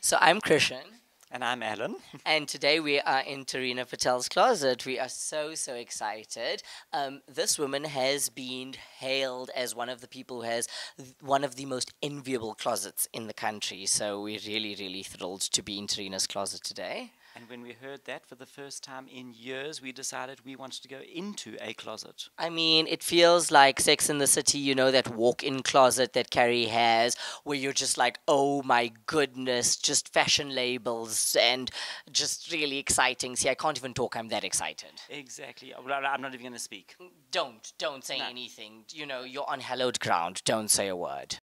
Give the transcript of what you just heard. So I'm Krishan. And I'm Alan. And today we are in Tarina Patel's closet. We are so excited. This woman has been hailed as one of the people who has one of the most enviable closets in the country. So we're really thrilled to be in Tarina's closet today. And when we heard that for the first time in years, we decided we wanted to go into a closet. I mean, it feels like Sex in the City, you know, that walk-in closet that Carrie has, where you're just like, oh my goodness, just fashion labels and just really exciting. See, I can't even talk. I'm that excited. Exactly. I'm not even going to speak. Don't say anything. You know, you're on hallowed ground. Don't say a word.